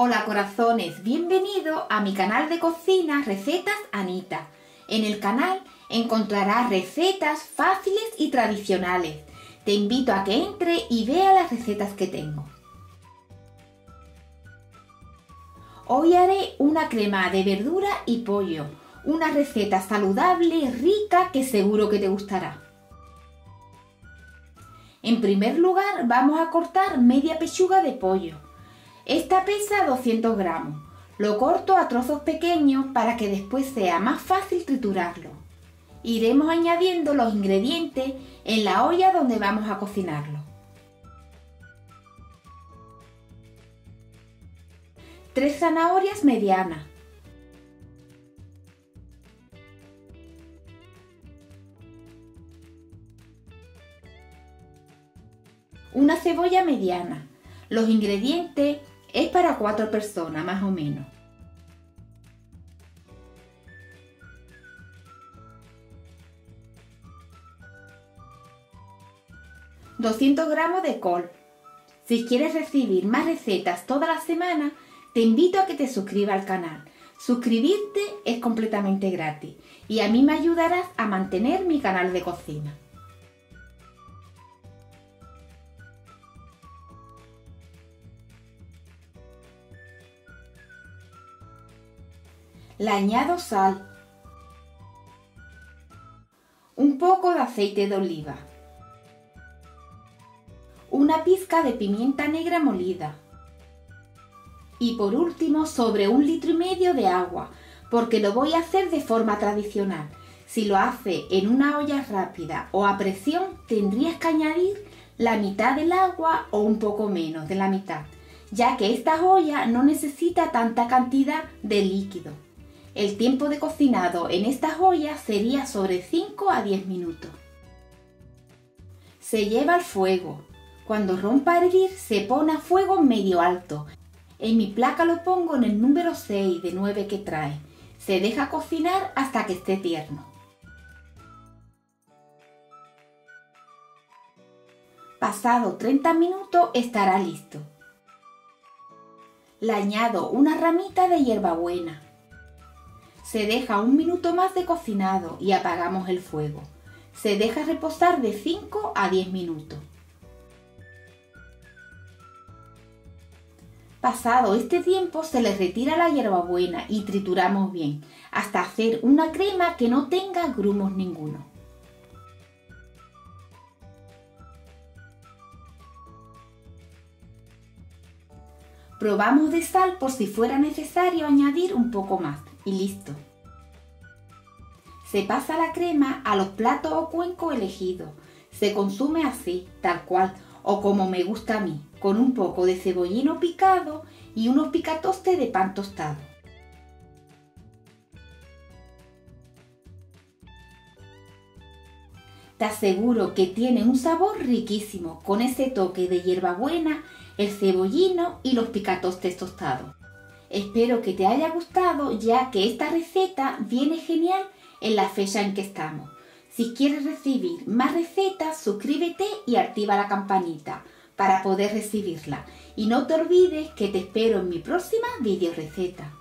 Hola corazones, bienvenido a mi canal de cocina Recetas Anita. En el canal encontrarás recetas fáciles y tradicionales. Te invito a que entre y vea las recetas que tengo. Hoy haré una crema de verdura y pollo, una receta saludable, rica, que seguro que te gustará. En primer lugar vamos a cortar media pechuga de pollo. Esta pesa 200 gramos. Lo corto a trozos pequeños para que después sea más fácil triturarlo. Iremos añadiendo los ingredientes en la olla donde vamos a cocinarlo. 3 zanahorias medianas. 1 cebolla mediana. Los ingredientes es para 4 personas, más o menos. ...200 gramos de col. Si quieres recibir más recetas toda la semana, te invito a que te suscribas al canal. Suscribirte es completamente gratis y a mí me ayudarás a mantener mi canal de cocina. 1 cebolla mediana. Le añado sal, un poco de aceite de oliva, una pizca de pimienta negra molida y por último sobre 1,5 litros de agua, porque lo voy a hacer de forma tradicional. Si lo hace en una olla rápida o a presión tendrías que añadir la mitad del agua o un poco menos de la mitad, ya que esta olla no necesita tanta cantidad de líquido. El tiempo de cocinado en estas ollas sería sobre 5 a 10 minutos. Se lleva al fuego. Cuando rompa a hervir se pone a fuego medio alto. En mi placa lo pongo en el número 6 de 9 que trae. Se deja cocinar hasta que esté tierno. Pasado 30 minutos estará listo. Le añado una ramita de hierbabuena. Se deja 1 minuto más de cocinado y apagamos el fuego. Se deja reposar de 5 a 10 minutos. Pasado este tiempo se le retira la hierbabuena y trituramos bien, hasta hacer una crema que no tenga grumos ninguno. Probamos de sal por si fuera necesario añadir un poco más. Y listo. Se pasa la crema a los platos o cuenco elegidos. Se consume así, tal cual, o como me gusta a mí, con un poco de cebollino picado y unos picatostes de pan tostado. Te aseguro que tiene un sabor riquísimo con ese toque de hierbabuena, el cebollino y los picatostes tostados. Espero que te haya gustado, ya que esta receta viene genial en la fecha en que estamos. Si quieres recibir más recetas, suscríbete y activa la campanita para poder recibirla. Y no te olvides que te espero en mi próxima videoreceta.